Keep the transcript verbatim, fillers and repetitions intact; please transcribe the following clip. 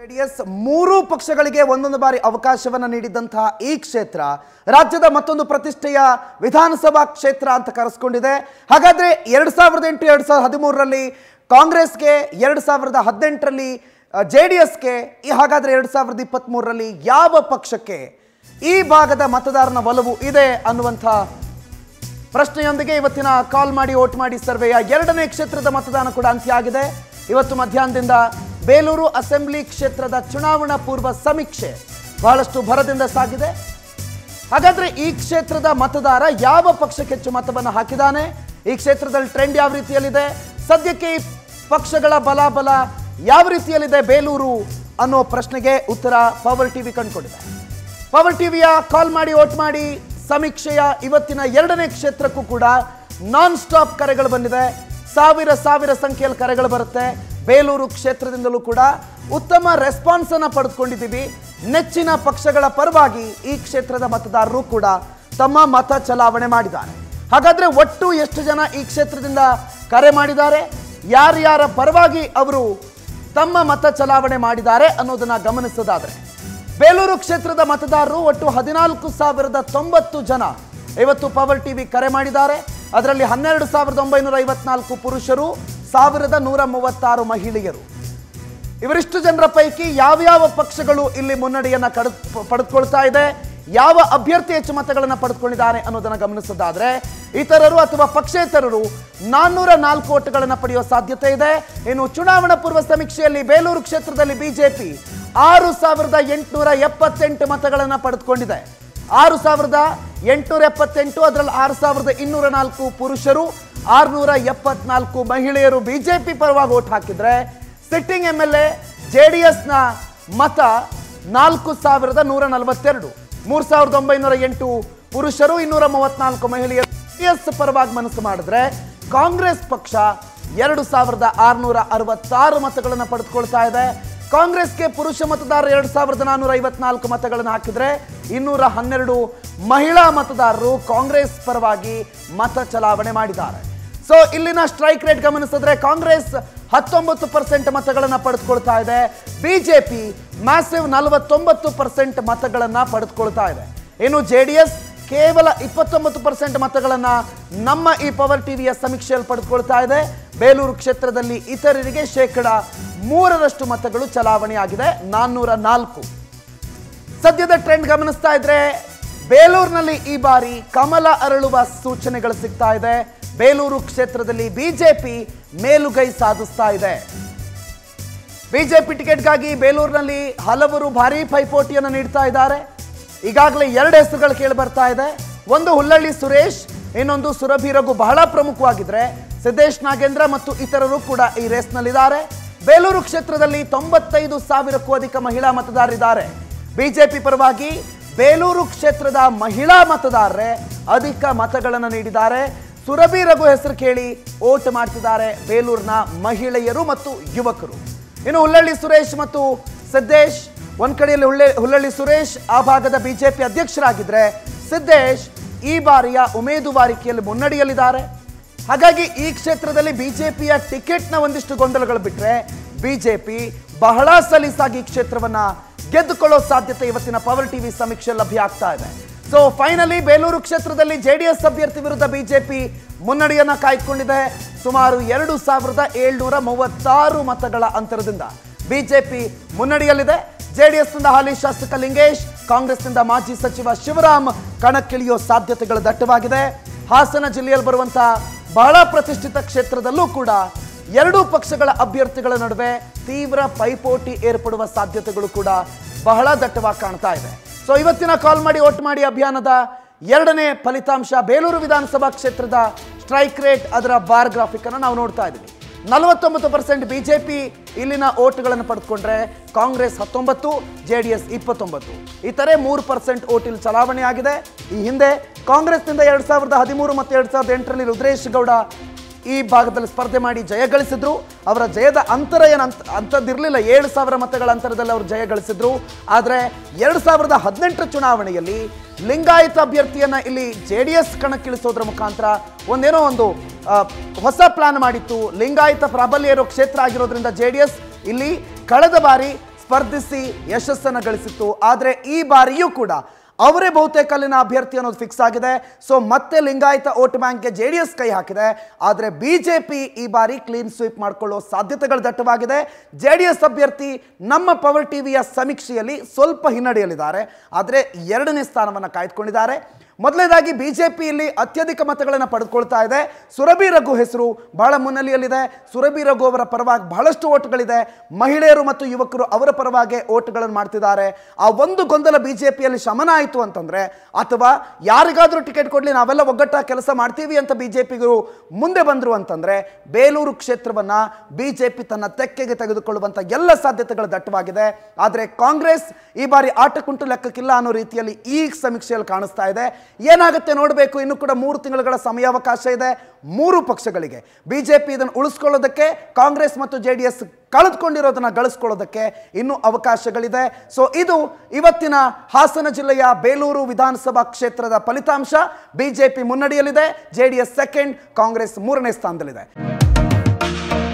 JDS ಮೂರು ಪಕ್ಷಗಳಿಗೆ ಒಂದೊಂದು ಬಾರಿ ಅವಕಾಶವನ್ನು ನೀಡಿದಂತ ಈ ಕ್ಷೇತ್ರ ರಾಜ್ಯದ ಮತ್ತೊಂದು ಪ್ರತಿಷ್ಠೆಯ ವಿಧಾನಸಭಾ ಕ್ಷೇತ್ರ ಅಂತ ಕರೆಸಿಕೊಂಡಿದೆ. ಹಾಗಾದ್ರೆ ಎರಡು ಸಾವಿರದ ಎಂಟು ಎರಡು ಸಾವಿರದ ಹದಿಮೂರು ರಲ್ಲಿ ಕಾಂಗ್ರೆಸ್ ಗೆ ಎರಡು ಸಾವಿರದ ಹದಿನೆಂಟು ರಲ್ಲಿ ಜೆಡಿಎಸ್ ಗೆ ಈ ಹಾಗಾದ್ರೆ ಎರಡು ಸಾವಿರದ ಇಪ್ಪತ್ತಮೂರು ರಲ್ಲಿ ಯಾವ ಪಕ್ಷಕ್ಕೆ ಈ ಭಾಗದ ಮತದಾರನ ಒಲವು ಇದೆ ಅನ್ನುವಂತ ಪ್ರಶ್ನೆಯೊಂದಿಗೆ ಇವತ್ತಿನ ಕಾಲ್ ಮಾಡಿ ವೋಟ್ ಮಾಡಿ ಸರ್ವೆಯ ಎರಡನೇ ಕ್ಷೇತ್ರದ ಮತದಾನ ಕೂಡ ಅಂತ್ಯ ಆಗಿದೆ. ಇವತ್ತು ಮಧ್ಯಾಹ್ನದಿಂದ ಬೇಲೂರು ಅಸೆಂಬ್ಲಿ ಕ್ಷೇತ್ರದ ಚುನಾವಣಾ ಪೂರ್ವ ಸಮೀಕ್ಷೆ ಬಹಳಷ್ಟು ಭರದಿಂದ ಸಾಗಿದೆ. ಹಾಗಾದ್ರೆ ಈ ಕ್ಷೇತ್ರದ ಮತದಾರ ಯಾವ ಪಕ್ಷಕ್ಕೆ ಹೆಚ್ಚು ಮತವನ್ನು ಹಾಕಿದಾನೆ, ಈ ಕ್ಷೇತ್ರದಲ್ಲಿ ಟ್ರೆಂಡ್ ಯಾವ ರೀತಿಯಲ್ಲಿದೆ, ಸದ್ಯಕ್ಕೆ ಈ ಪಕ್ಷಗಳ ಬಲಾಬಲ ಯಾವ ರೀತಿಯಲ್ಲಿದೆ ಬೇಲೂರು ಅನ್ನೋ ಪ್ರಶ್ನೆಗೆ ಉತ್ತರ ಪವರ್ ಟಿವಿ ಕಂಡುಕೊಂಡಿದೆ. ಪವರ್ ಟಿವಿಯ ಕಾಲ್ ಮಾಡಿ ವೋಟ್ ಮಾಡಿ ಸಮೀಕ್ಷೆಯ ಇವತ್ತಿನ ಎರಡನೇ ಕ್ಷೇತ್ರಕ್ಕೂ ಕೂಡ ನಾನ್ ಸ್ಟಾಪ್ ಕರೆಗಳು ಬಂದಿದೆ. ಸಾವಿರ ಸಾವಿರ ಸಂಖ್ಯೆಯಲ್ಲಿ ಕರೆಗಳು ಬರುತ್ತೆ. ಬೇಲೂರು ಕ್ಷೇತ್ರದಿಂದಲೂ ಕೂಡ ಉತ್ತಮ ರೆಸ್ಪಾನ್ಸ್ ಅನ್ನು ಪಡೆದುಕೊಂಡಿದ್ದೀವಿ. ನೆಚ್ಚಿನ ಪಕ್ಷಗಳ ಪರವಾಗಿ ಈ ಕ್ಷೇತ್ರದ ಮತದಾರರು ಕೂಡ ತಮ್ಮ ಮತ ಚಲಾವಣೆ ಮಾಡಿದ್ದಾರೆ. ಹಾಗಾದ್ರೆ ಒಟ್ಟು ಎಷ್ಟು ಜನ ಈ ಕ್ಷೇತ್ರದಿಂದ ಕರೆ ಮಾಡಿದ್ದಾರೆ, ಯಾರ್ಯಾರ ಪರವಾಗಿ ಅವರು ತಮ್ಮ ಮತ ಚಲಾವಣೆ ಮಾಡಿದ್ದಾರೆ ಅನ್ನೋದನ್ನ ಗಮನಿಸೋದಾದ್ರೆ ಬೇಲೂರು ಕ್ಷೇತ್ರದ ಮತದಾರರು ಒಟ್ಟು ಹದಿನಾಲ್ಕು ಸಾವಿರದ ತೊಂಬತ್ತು ಜನ ಇವತ್ತು ಪವರ್ ಟಿವಿ ಕರೆ ಮಾಡಿದ್ದಾರೆ. ಅದರಲ್ಲಿ ಹನ್ನೆರಡು ಸಾವಿರದ ಒಂಬೈನೂರ ಐವತ್ನಾಲ್ಕು ಪುರುಷರು, ಸಾವಿರದ ನೂರ ಮೂವತ್ತಾರು ಮಹಿಳೆಯರು. ಇವರಿಷ್ಟು ಜನರ ಪೈಕಿ ಯಾವ್ಯಾವ ಪಕ್ಷಗಳು ಇಲ್ಲಿ ಮುನ್ನಡೆಯನ್ನ ಕಡ ಪಡೆದುಕೊಳ್ತಾ ಇದೆ, ಯಾವ ಅಭ್ಯರ್ಥಿ ಹೆಚ್ಚು ಮತಗಳನ್ನು ಪಡೆದುಕೊಂಡಿದ್ದಾರೆ ಅನ್ನೋದನ್ನು ಗಮನಿಸೋದಾದ್ರೆ ಇತರರು ಅಥವಾ ಪಕ್ಷೇತರರು ನಾನ್ನೂರ ನಾಲ್ಕು ಓಟುಗಳನ್ನು ಪಡೆಯುವ ಸಾಧ್ಯತೆ ಇದೆ. ಇನ್ನು ಚುನಾವಣಾ ಪೂರ್ವ ಸಮೀಕ್ಷೆಯಲ್ಲಿ ಬೇಲೂರು ಕ್ಷೇತ್ರದಲ್ಲಿ ಬಿಜೆಪಿ ಆರು ಸಾವಿರದ ಎಂಟುನೂರ ಎಪ್ಪತ್ತೆಂಟು ಮತಗಳನ್ನು ಪಡೆದುಕೊಂಡಿದೆ. ಆರು ಸಾವಿರದ ಎಂಟುನೂರ ಎಪ್ಪತ್ತೆಂಟು ಅದರಲ್ಲಿ ಆರು ಸಾವಿರದ ಇನ್ನೂರ ನಾಲ್ಕು ಪುರುಷರು, ಆರುನೂರ ಎಪ್ಪತ್ನಾಲ್ಕು ಮಹಿಳೆಯರು ಬಿಜೆಪಿ ಪರವಾಗಿ ಓಟ್ ಹಾಕಿದ್ರೆ ಸಿಟ್ಟಿಂಗ್ ಎಂ ಎಲ್ ಎ ಜೆಡಿಎಸ್ನ ಮತ ನಾಲ್ಕು ಸಾವಿರದ ನೂರ ನಲವತ್ತೆರಡು, ಮೂರು ಸಾವಿರದ ಒಂಬೈನೂರ ಎಂಟು ಪುರುಷರು, ಇನ್ನೂರ ಮೂವತ್ನಾಲ್ಕು ಮಹಿಳೆಯರು ಜೆಡಿಎಸ್ ಪರವಾಗಿ ಮನಸ್ಸು ಮಾಡಿದ್ರೆ ಕಾಂಗ್ರೆಸ್ ಪಕ್ಷ ಎರಡು ಸಾವಿರದ ಆರುನೂರ ಅರವತ್ತಾರು ಮತಗಳನ್ನು ಪಡೆದುಕೊಳ್ತಾ ಇದೆ. ಕಾಂಗ್ರೆಸ್ಗೆ ಪುರುಷ ಮತದಾರರು ಎರಡು ಸಾವಿರದ ನಾನ್ನೂರ ಐವತ್ನಾಲ್ಕು ಮತಗಳನ್ನು ಹಾಕಿದ್ರೆ ಇನ್ನೂರ ಹನ್ನೆರಡು ಮಹಿಳಾ ಮತದಾರರು ಕಾಂಗ್ರೆಸ್ ಪರವಾಗಿ ಮತ ಚಲಾವಣೆ ಮಾಡಿದ್ದಾರೆ. ಸೊ ಇಲ್ಲಿನ ಸ್ಟ್ರೈಕ್ ರೇಟ್ ಗಮನಿಸಿದ್ರೆ ಕಾಂಗ್ರೆಸ್ ಹತ್ತೊಂಬತ್ತು ಪರ್ಸೆಂಟ್ ಮತಗಳನ್ನು ಪಡೆದುಕೊಳ್ತಾ ಇದೆ. ಬಿಜೆಪಿ ಮ್ಯಾಸಿವ್ ನಲವತ್ತೊಂಬತ್ತು ಪರ್ಸೆಂಟ್ ಮತಗಳನ್ನು ಪಡೆದುಕೊಳ್ತಾ ಇದೆ. ಇನ್ನು ಜೆಡಿಎಸ್ ಕೇವಲ ಇಪ್ಪತ್ತೊಂಬತ್ತು ಪರ್ಸೆಂಟ್ ಮತಗಳನ್ನು ನಮ್ಮ ಈ ಪವರ್ ಟಿವಿಯ ಸಮೀಕ್ಷೆಯಲ್ಲಿ ಪಡೆದುಕೊಳ್ತಾ ಇದೆ. ಬೇಲೂರು ಕ್ಷೇತ್ರದಲ್ಲಿ ಇತರರಿಗೆ ಶೇಕಡ ಮೂರರಷ್ಟು ಮತಗಳು ಚಲಾವಣೆಯಾಗಿದೆ, ನಾನ್ನೂರ ನಾಲ್ಕು. ಸದ್ಯದ ಟ್ರೆಂಡ್ ಗಮನಿಸ್ತಾ ಇದ್ರೆ ಬೇಲೂರಿನಲ್ಲಿ ಈ ಬಾರಿ ಕಮಲ ಅರಳುವ ಸೂಚನೆಗಳು ಸಿಗ್ತಾ ಇದೆ. ಬೇಲೂರು ಕ್ಷೇತ್ರದಲ್ಲಿ ಬಿಜೆಪಿ ಮೇಲುಗೈ ಸಾಧಿಸ್ತಾ ಇದೆ. ಬಿಜೆಪಿ ಟಿಕೆಟ್ಗಾಗಿ ಬೇಲೂರಿನಲ್ಲಿ ಹಲವರು ಭಾರೀ ಪೈಪೋಟಿಯನ್ನು ನೀಡ್ತಾ ಇದ್ದಾರೆ. ಈಗಾಗಲೇ ಎರಡು ಹೆಸರುಗಳು ಕೇಳಿ ಬರ್ತಾ ಇದೆ. ಒಂದು ಹುಲ್ಲಳ್ಳಿ ಸುರೇಶ್, ಇನ್ನೊಂದು ಸುರಭಿ ರಘು. ಬಹಳ ಪ್ರಮುಖವಾಗಿದ್ರೆ ಸಿದ್ದೇಶ್ ನಾಗೇಂದ್ರ ಮತ್ತು ಇತರರು ಕೂಡ ಈ ರೇಸ್ನಲ್ಲಿದ್ದಾರೆ. ಬೇಲೂರು ಕ್ಷೇತ್ರದಲ್ಲಿ ತೊಂಬತ್ತೈದು ಸಾವಿರಕ್ಕೂ ಅಧಿಕ ಮಹಿಳಾ ಮತದಾರರಿದ್ದಾರೆ. ಬಿಜೆಪಿ ಪರವಾಗಿ ಬೇಲೂರು ಕ್ಷೇತ್ರದ ಮಹಿಳಾ ಮತದಾರರೇ ಅಧಿಕ ಮತಗಳನ್ನು ನೀಡಿದ್ದಾರೆ. ಸುರಭಿ ರಘು ಹೆಸರು ಕೇಳಿ ಓಟ್ ಮಾಡ್ತಿದ್ದಾರೆ ಬೇಲೂರಿನ ಮಹಿಳೆಯರು ಮತ್ತು ಯುವಕರು. ಇನ್ನು ಹುಲ್ಲಳ್ಳಿ ಸುರೇಶ್ ಮತ್ತು ಸಿದ್ದೇಶ್, ಒಂದ್ ಕಡೆಯಲ್ಲಿ ಹುಳ್ಳೆ ಹುಲ್ಲಳ್ಳಿ ಸುರೇಶ್ ಆ ಭಾಗದ ಬಿಜೆಪಿ ಅಧ್ಯಕ್ಷರಾಗಿದ್ರೆ, ಸಿದ್ದೇಶ್ ಈ ಬಾರಿಯ ಉಮೇದುವಾರಿಕೆಯಲ್ಲಿ ಮುನ್ನಡೆಯಲ್ಲಿದ್ದಾರೆ. ಹಾಗಾಗಿ ಈ ಕ್ಷೇತ್ರದಲ್ಲಿ ಬಿಜೆಪಿಯ ಟಿಕೆಟ್ನ ಒಂದಿಷ್ಟು ಗೊಂದಲಗಳು ಬಿಟ್ಟರೆ ಬಿಜೆಪಿ ಬಹಳ ಸಲೀಸಾಗಿ ಈ ಕ್ಷೇತ್ರವನ್ನ ಗೆದ್ದುಕೊಳ್ಳೋ ಸಾಧ್ಯತೆ ಇವತ್ತಿನ ಪವರ್ ಟಿವಿ ಸಮೀಕ್ಷೆ ಲಭ್ಯ ಆಗ್ತಾ ಇದೆ. ಸೊ ಫೈನಲಿ ಬೇಲೂರು ಕ್ಷೇತ್ರದಲ್ಲಿ ಜೆಡಿಎಸ್ ಅಭ್ಯರ್ಥಿ ವಿರುದ್ಧ ಬಿಜೆಪಿ ಮುನ್ನಡೆಯನ್ನ ಕಾಯ್ದುಕೊಂಡಿದೆ ಸುಮಾರು ಎರಡು ಸಾವಿರದ ಏಳ್ನೂರ ಮೂವತ್ತಾರು ಮತಗಳ ಅಂತರದಿಂದ ಬಿಜೆಪಿ ಮುನ್ನಡೆಯಲ್ಲಿದೆ. ಜೆಡಿಎಸ್ನಿಂದ ಹಾಲಿ ಶಾಸಕ ಲಿಂಗೇಶ್, ಕಾಂಗ್ರೆಸ್ನಿಂದ ಮಾಜಿ ಸಚಿವ ಶಿವರಾಮ್ ಕಣಕ್ಕಿಳಿಯೋ ಸಾಧ್ಯತೆಗಳು ದಟ್ಟವಾಗಿದೆ. ಹಾಸನ ಜಿಲ್ಲೆಯಲ್ಲಿ ಬರುವಂತಹ ಬಹಳ ಪ್ರತಿಷ್ಠಿತ ಕ್ಷೇತ್ರದಲ್ಲೂ ಕೂಡ ಎರಡೂ ಪಕ್ಷಗಳ ಅಭ್ಯರ್ಥಿಗಳ ನಡುವೆ ತೀವ್ರ ಪೈಪೋಟಿ ಏರ್ಪಡುವ ಸಾಧ್ಯತೆಗಳು ಕೂಡ ಬಹಳ ದಟ್ಟವಾಗಿ ಕಾಣ್ತಾ ಇದೆ. ಸೊ ಇವತ್ತಿನ ಕಾಲ್ ಮಾಡಿ ವೋಟ್ ಮಾಡಿ ಅಭಿಯಾನದ ಎರಡನೇ ಫಲಿತಾಂಶ ಬೇಲೂರು ವಿಧಾನಸಭಾ ಕ್ಷೇತ್ರದ ಸ್ಟ್ರೈಕ್ ರೇಟ್, ಅದರ ಬಾರ್ ಗ್ರಾಫಿಕ್ ಅನ್ನು ನಾವು ನೋಡ್ತಾ ಇದ್ದೀವಿ. ನಲವತ್ತೊಂಬತ್ತು ಪರ್ಸೆಂಟ್ ಬಿಜೆಪಿ ಇಲ್ಲಿನ ಓಟ್ಗಳನ್ನು ಪಡೆದುಕೊಂಡ್ರೆ ಕಾಂಗ್ರೆಸ್ ಹತ್ತೊಂಬತ್ತು, ಜೆಡಿಎಸ್ ಇಪ್ಪತ್ತೊಂಬತ್ತು, ಇತರೆ ಮೂರು ಪರ್ಸೆಂಟ್ ಓಟ್ ಇಲ್ಲಿ ಚಲಾವಣೆ ಆಗಿದೆ. ಈ ಹಿಂದೆ ಕಾಂಗ್ರೆಸ್ನಿಂದ ಎರಡು ಸಾವಿರದ ಹದಿಮೂರು ಮತ್ತು ಎರಡು ಸಾವಿರದ ಎಂಟರಲ್ಲಿ ರುದ್ರೇಶ್ ಗೌಡ ಈ ಭಾಗದಲ್ಲಿ ಸ್ಪರ್ಧೆ ಮಾಡಿ ಜಯ ಗಳಿಸಿದ್ರು. ಅವರ ಜಯದ ಅಂತರ ಏನು ಅಂತ ಅಂತದ್ದಿರಲಿಲ್ಲ, ಏಳು ಸಾವಿರ ಮತಗಳ ಅಂತರದಲ್ಲಿ ಅವರು ಜಯ ಗಳಿಸಿದ್ರು. ಆದರೆ ಎರಡು ಸಾವಿರದ ಹದಿನೆಂಟರ ಚುನಾವಣೆಯಲ್ಲಿ ಲಿಂಗಾಯತ ಅಭ್ಯರ್ಥಿಯನ್ನು ಇಲ್ಲಿ ಜೆ ಡಿ ಎಸ್ ಕಣಕ್ಕಿಳಿಸೋದ್ರ ಮುಖಾಂತರ ಒಂದೇನೋ ಒಂದು ಹೊಸ ಪ್ಲಾನ್ ಮಾಡಿತ್ತು. ಲಿಂಗಾಯತ ಪ್ರಾಬಲ್ಯ ಇರೋ ಕ್ಷೇತ್ರ ಆಗಿರೋದ್ರಿಂದ ಜೆ ಡಿ ಎಸ್ ಇಲ್ಲಿ ಕಳೆದ ಬಾರಿ ಸ್ಪರ್ಧಿಸಿ ಯಶಸ್ಸನ್ನು ಗಳಿಸಿತ್ತು. ಆದರೆ ಈ ಬಾರಿಯೂ ಕೂಡ ಅವರೇ ಬಹುತೇಕ ಅಲ್ಲಿನ ಅಭ್ಯರ್ಥಿ ಅನ್ನೋದು ಫಿಕ್ಸ್ ಆಗಿದೆ. ಸೊ ಮತ್ತೆ ಲಿಂಗಾಯತ ಓಟ್ ಬ್ಯಾಂಕ್ಗೆ ಜೆ ಡಿ ಎಸ್ ಕೈ ಹಾಕಿದೆ. ಆದರೆ ಬಿಜೆಪಿ ಈ ಬಾರಿ ಕ್ಲೀನ್ ಸ್ವೀಪ್ ಮಾಡಿಕೊಳ್ಳೋ ಸಾಧ್ಯತೆಗಳು ದಟ್ಟವಾಗಿದೆ. ಜೆ ಡಿ ಎಸ್ ಅಭ್ಯರ್ಥಿ ನಮ್ಮ ಪವರ್ ಟಿವಿಯ ಸಮೀಕ್ಷೆಯಲ್ಲಿ ಸ್ವಲ್ಪ ಹಿನ್ನಡೆಯಲ್ಲಿದ್ದಾರೆ, ಆದರೆ ಎರಡನೇ ಸ್ಥಾನವನ್ನು ಕಾಯ್ದುಕೊಂಡಿದ್ದಾರೆ. ಮೊದಲನೇದಾಗಿ ಬಿಜೆಪಿಯಲ್ಲಿ ಅತ್ಯಧಿಕ ಮತಗಳನ್ನು ಪಡೆದುಕೊಳ್ತಾ ಇದೆ ಸುರಭಿ ರಘು ಹೆಸರು ಬಹಳ ಮುನ್ನೆಲೆಯಲ್ಲಿದೆ. ಸುರಭಿ ರಘು ಅವರ ಪರವಾಗಿ ಬಹಳಷ್ಟು ಓಟ್ಗಳಿದೆ. ಮಹಿಳೆಯರು ಮತ್ತು ಯುವಕರು ಅವರ ಪರವಾಗಿ ಓಟ್ಗಳನ್ನು ಮಾಡ್ತಿದ್ದಾರೆ. ಆ ಒಂದು ಗೊಂದಲ ಬಿಜೆಪಿಯಲ್ಲಿ ಶಮನ ಆಯಿತು ಅಂತಂದರೆ, ಅಥವಾ ಯಾರಿಗಾದರೂ ಟಿಕೆಟ್ ಕೊಡಲಿ ನಾವೆಲ್ಲ ಒಗ್ಗಟ್ಟಾಗಿ ಕೆಲಸ ಮಾಡ್ತೀವಿ ಅಂತ ಬಿಜೆಪಿಗರು ಮುಂದೆ ಬಂದರು ಅಂತಂದರೆ, ಬೇಲೂರು ಕ್ಷೇತ್ರವನ್ನು ಬಿಜೆಪಿ ತನ್ನ ತೆಕ್ಕೆಗೆ ತೆಗೆದುಕೊಳ್ಳುವಂಥ ಎಲ್ಲ ಸಾಧ್ಯತೆಗಳು ದಟ್ಟವಾಗಿದೆ. ಆದರೆ ಕಾಂಗ್ರೆಸ್ ಈ ಬಾರಿ ಆಟಕ್ಕುಂಟು ಲೆಕ್ಕಕ್ಕಿಲ್ಲ ಅನ್ನೋ ರೀತಿಯಲ್ಲಿ ಈ ಸಮೀಕ್ಷೆಯಲ್ಲಿ ಕಾಣಿಸ್ತಾ ಇದೆ. ಏನಾಗುತ್ತೆ ನೋಡಬೇಕು. ಇನ್ನು ಕೂಡ ಮೂರು ತಿಂಗಳುಗಳ ಸಮಯಾವಕಾಶ ಇದೆ ಮೂರು ಪಕ್ಷಗಳಿಗೆ. ಬಿಜೆಪಿ ಇದನ್ನು ಉಳಿಸ್ಕೊಳ್ಳೋದಕ್ಕೆ, ಕಾಂಗ್ರೆಸ್ ಮತ್ತು ಜೆ ಡಿ ಎಸ್ ಕಳೆದುಕೊಂಡಿರೋದನ್ನ ಗಳಿಸ್ಕೊಳ್ಳೋದಕ್ಕೆ ಇನ್ನೂ ಅವಕಾಶಗಳಿದೆ. ಸೊ ಇದು ಇವತ್ತಿನ ಹಾಸನ ಜಿಲ್ಲೆಯ ಬೇಲೂರು ವಿಧಾನಸಭಾ ಕ್ಷೇತ್ರದ ಫಲಿತಾಂಶ. ಬಿಜೆಪಿ ಮುನ್ನಡೆಯಲ್ಲಿದೆ, J D S second, Congress ಮೂರನೇ ಸ್ಥಾನದಲ್ಲಿದೆ.